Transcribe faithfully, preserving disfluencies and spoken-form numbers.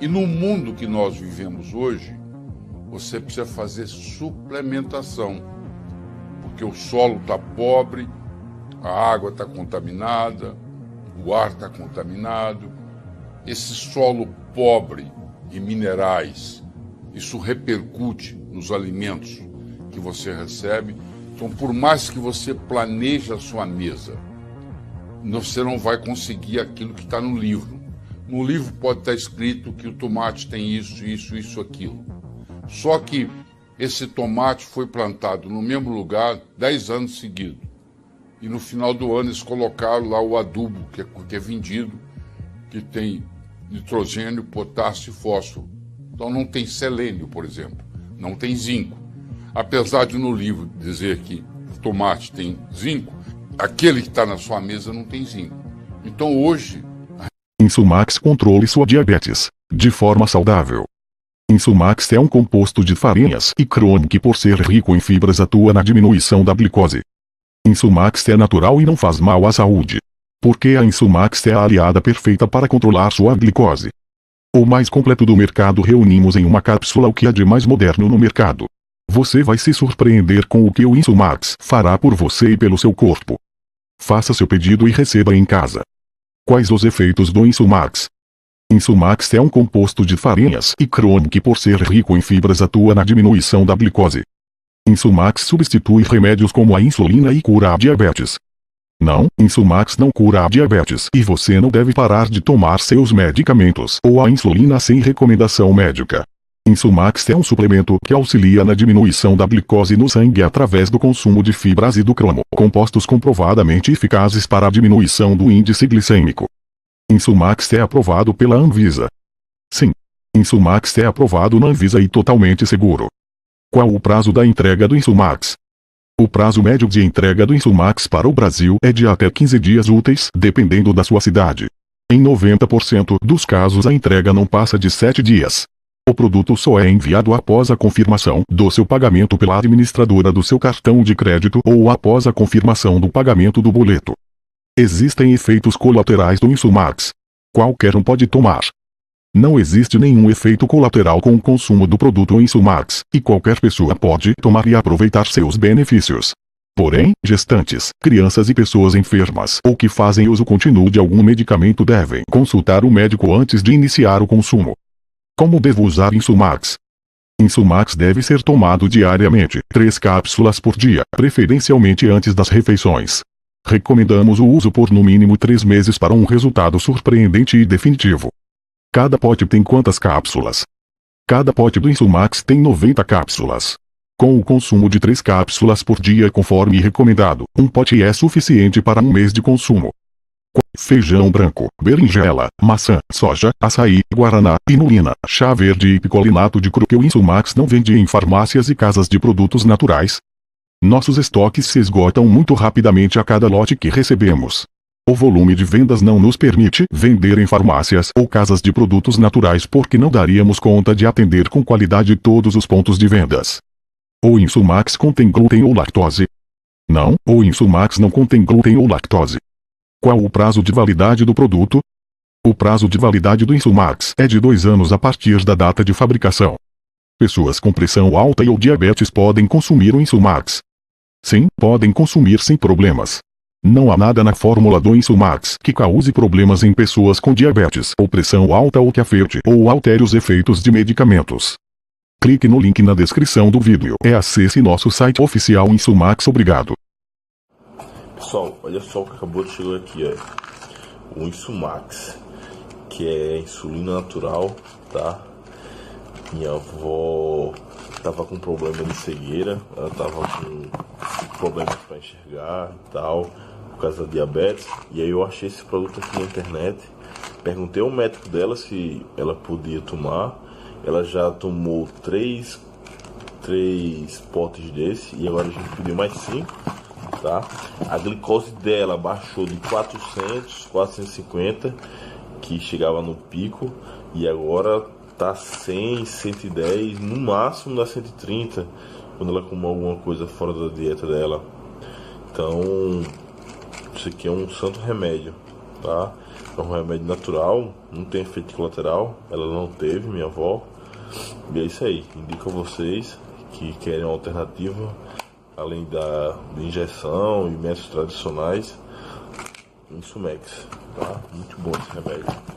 E no mundo que nós vivemos hoje, você precisa fazer suplementação, porque o solo está pobre, a água está contaminada, o ar está contaminado. Esse solo pobre em minerais, isso repercute nos alimentos que você recebe. Então, por mais que você planeje a sua mesa, você não vai conseguir aquilo que está no livro. No livro pode estar escrito que o tomate tem isso, isso, isso, aquilo. Só que esse tomate foi plantado no mesmo lugar dez anos seguidos. E no final do ano eles colocaram lá o adubo, que é, que é vendido, que tem nitrogênio, potássio e fósforo. Então não tem selênio, por exemplo, não tem zinco. Apesar de no livro dizer que o tomate tem zinco, aquele que está na sua mesa não tem zinco. Então hoje... Insulmax, controle sua diabetes de forma saudável. Insulmax é um composto de farinhas e cromo que, por ser rico em fibras, atua na diminuição da glicose. Insulmax é natural e não faz mal à saúde. Porque a Insulmax é a aliada perfeita para controlar sua glicose. O mais completo do mercado reunimos em uma cápsula o que há de mais moderno no mercado. Você vai se surpreender com o que o Insulmax fará por você e pelo seu corpo. Faça seu pedido e receba em casa. Quais os efeitos do Insulmax? Insulmax é um composto de farinhas e cromo que, por ser rico em fibras, atua na diminuição da glicose. Insulmax substitui remédios como a insulina e cura a diabetes. Não, Insulmax não cura a diabetes e você não deve parar de tomar seus medicamentos ou a insulina sem recomendação médica. Insulmax é um suplemento que auxilia na diminuição da glicose no sangue através do consumo de fibras e do cromo, compostos comprovadamente eficazes para a diminuição do índice glicêmico. Insulmax é aprovado pela Anvisa. Sim, Insulmax é aprovado na Anvisa e totalmente seguro. Qual o prazo da entrega do Insulmax? O prazo médio de entrega do Insulmax para o Brasil é de até quinze dias úteis, dependendo da sua cidade. Em noventa por cento dos casos a entrega não passa de sete dias. O produto só é enviado após a confirmação do seu pagamento pela administradora do seu cartão de crédito ou após a confirmação do pagamento do boleto. Existem efeitos colaterais do Insulmax. Qualquer um pode tomar. Não existe nenhum efeito colateral com o consumo do produto Insulmax, e qualquer pessoa pode tomar e aproveitar seus benefícios. Porém, gestantes, crianças e pessoas enfermas ou que fazem uso contínuo de algum medicamento devem consultar o médico antes de iniciar o consumo. Como devo usar Insulmax? Insulmax deve ser tomado diariamente, três cápsulas por dia, preferencialmente antes das refeições. Recomendamos o uso por no mínimo três meses para um resultado surpreendente e definitivo. Cada pote tem quantas cápsulas? Cada pote do Insulmax tem noventa cápsulas. Com o consumo de três cápsulas por dia conforme recomendado, um pote é suficiente para um mês de consumo. Feijão branco, berinjela, maçã, soja, açaí, guaraná, inulina, chá verde e picolinato de cru que o Insulmax não vende em farmácias e casas de produtos naturais. Nossos estoques se esgotam muito rapidamente a cada lote que recebemos. O volume de vendas não nos permite vender em farmácias ou casas de produtos naturais porque não daríamos conta de atender com qualidade todos os pontos de vendas. O Insulmax contém glúten ou lactose? Não, o Insulmax não contém glúten ou lactose. Qual o prazo de validade do produto? O prazo de validade do Insulmax é de dois anos a partir da data de fabricação. Pessoas com pressão alta e ou diabetes podem consumir o Insulmax. Sim, podem consumir sem problemas. Não há nada na fórmula do Insulmax que cause problemas em pessoas com diabetes ou pressão alta ou que afete ou altere os efeitos de medicamentos. Clique no link na descrição do vídeo e acesse nosso site oficial Insulmax. Obrigado. Pessoal, olha só o que acabou de chegar aqui, ó. O Insulmax, que é insulina natural, tá? Minha avó tava com problema de cegueira, ela tava com problemas para enxergar e tal, por causa da diabetes, e aí eu achei esse produto aqui na internet, perguntei ao médico dela se ela podia tomar, ela já tomou três, três potes desse, e agora a gente pediu mais cinco, tá? A glicose dela baixou de quatrocentos, quatrocentos e cinquenta, que chegava no pico, e agora tá cem, cento e dez, no máximo dá cento e trinta, quando ela comer alguma coisa fora da dieta dela. Então, isso aqui é um santo remédio. tá? É um remédio natural, não tem efeito colateral, ela não teve, minha avó. E é isso aí, indico a vocês que querem uma alternativa, além da injeção e métodos tradicionais, Insulmax, tá? Muito bom esse remédio.